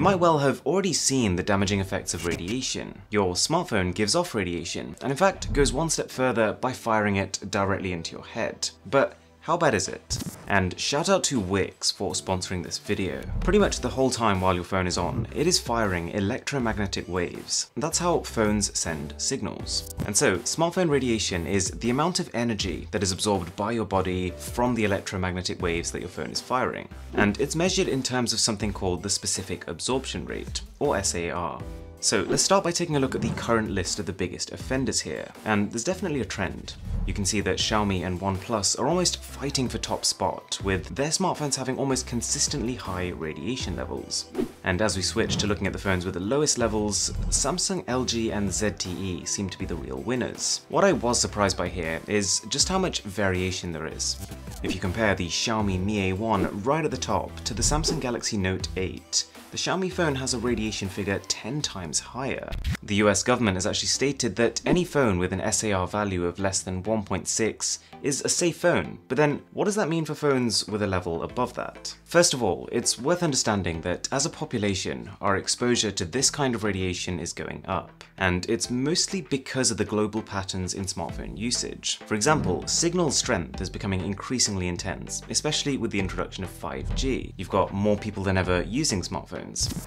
You might well have already seen the damaging effects of radiation. Your smartphone gives off radiation, and in fact goes one step further by firing it directly into your head. But how bad is it? And shout out to Wix for sponsoring this video. Pretty much the whole time while your phone is on, it is firing electromagnetic waves. That's how phones send signals. And so, smartphone radiation is the amount of energy that is absorbed by your body from the electromagnetic waves that your phone is firing. And it's measured in terms of something called the specific absorption rate, or SAR. So let's start by taking a look at the current list of the biggest offenders here, and there's definitely a trend. You can see that Xiaomi and OnePlus are almost fighting for top spot, with their smartphones having almost consistently high radiation levels. And as we switch to looking at the phones with the lowest levels, Samsung, LG and ZTE seem to be the real winners. What I was surprised by here is just how much variation there is. If you compare the Xiaomi Mi A1 right at the top to the Samsung Galaxy Note 8, the Xiaomi phone has a radiation figure 10 times higher. The US government has actually stated that any phone with an SAR value of less than 1.6 is a safe phone, but then what does that mean for phones with a level above that? First of all, it's worth understanding that as a population, our exposure to this kind of radiation is going up, and it's mostly because of the global patterns in smartphone usage. For example, signal strength is becoming increasingly intense, especially with the introduction of 5G. You've got more people than ever using smartphones.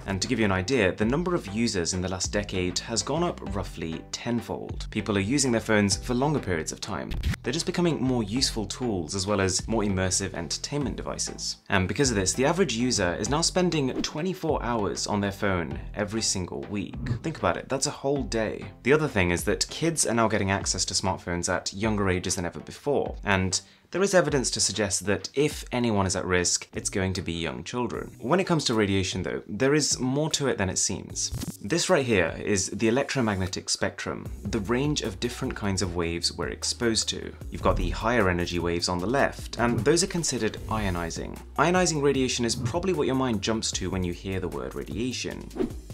And to give you an idea, the number of users in the last decade has gone up roughly tenfold. People are using their phones for longer periods of time. They're just becoming more useful tools as well as more immersive entertainment devices. And because of this, the average user is now spending 24 hours on their phone every single week. Think about it, that's a whole day. The other thing is that kids are now getting access to smartphones at younger ages than ever before, and there is evidence to suggest that if anyone is at risk, it's going to be young children. When it comes to radiation though, there is more to it than it seems. This right here is the electromagnetic spectrum, the range of different kinds of waves we're exposed to. You've got the higher energy waves on the left, and those are considered ionizing. Ionizing radiation is probably what your mind jumps to when you hear the word radiation.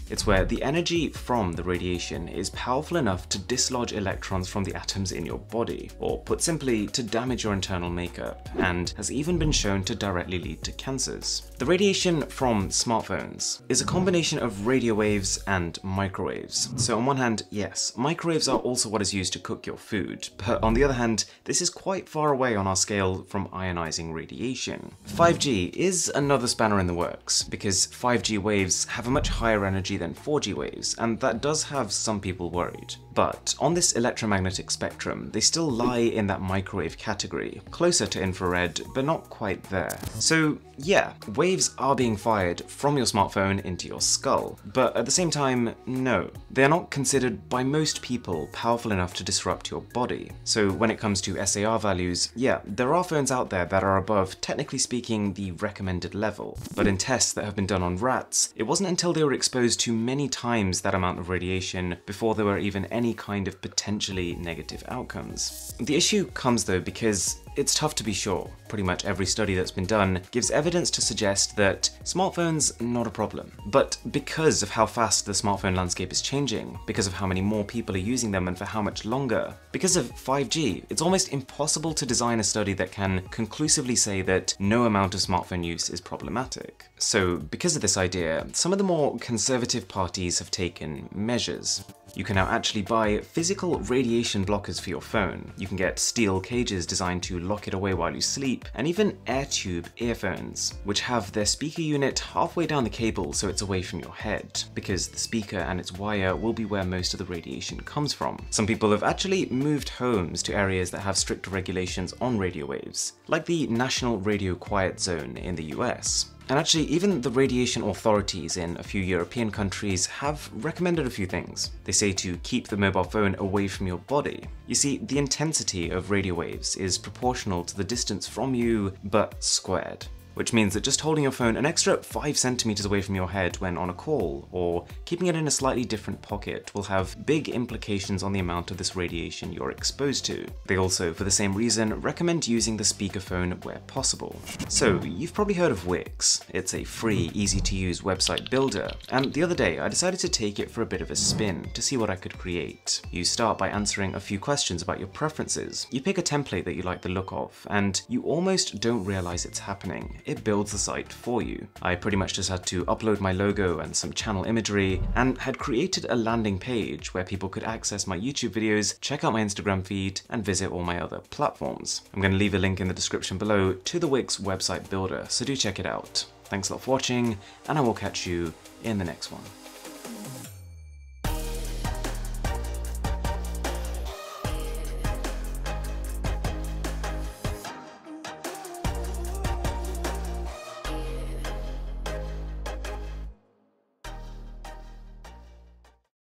It's where the energy from the radiation is powerful enough to dislodge electrons from the atoms in your body, or put simply, to damage your internal makeup, and has even been shown to directly lead to cancers. The radiation from smartphones is a combination of radio waves and microwaves. So on one hand, yes, microwaves are also what is used to cook your food, but on the other hand, this is quite far away on our scale from ionizing radiation. 5G is another spanner in the works, because 5G waves have a much higher energy than 4G waves, and that does have some people worried. But on this electromagnetic spectrum, they still lie in that microwave category, closer to infrared, but not quite there. So yeah, waves are being fired from your smartphone into your skull, but at the same time, no. They are not considered by most people powerful enough to disrupt your body. So when it comes to SAR values, yeah, there are phones out there that are above, technically speaking, the recommended level. But in tests that have been done on rats, it wasn't until they were exposed to many times that amount of radiation before there were even any kind of potentially negative outcomes. The issue comes though because it's tough to be sure. Pretty much every study that's been done gives evidence to suggest that smartphones, not a problem. But because of how fast the smartphone landscape is changing, because of how many more people are using them and for how much longer, because of 5G, it's almost impossible to design a study that can conclusively say that no amount of smartphone use is problematic. So because of this idea, some of the more conservative parties have taken measures. You can now actually buy physical radiation blockers for your phone. You can get steel cages designed to lock it away while you sleep, and even AirTube earphones, which have their speaker unit halfway down the cable so it's away from your head, because the speaker and its wire will be where most of the radiation comes from. Some people have actually moved homes to areas that have stricter regulations on radio waves, like the National Radio Quiet Zone in the US. And actually, even the radiation authorities in a few European countries have recommended a few things. They say to keep the mobile phone away from your body. You see, the intensity of radio waves is proportional to the distance from you, but squared, which means that just holding your phone an extra 5 centimeters away from your head when on a call, or keeping it in a slightly different pocket, will have big implications on the amount of this radiation you're exposed to. They also, for the same reason, recommend using the speakerphone where possible. So you've probably heard of Wix. It's a free, easy-to-use website builder, and the other day I decided to take it for a bit of a spin to see what I could create. You start by answering a few questions about your preferences. You pick a template that you like the look of, and you almost don't realize it's happening. it builds the site for you. I pretty much just had to upload my logo and some channel imagery and had created a landing page where people could access my YouTube videos, check out my Instagram feed, and visit all my other platforms. I'm going to leave a link in the description below to the Wix website builder, so do check it out. Thanks a lot for watching, and I will catch you in the next one.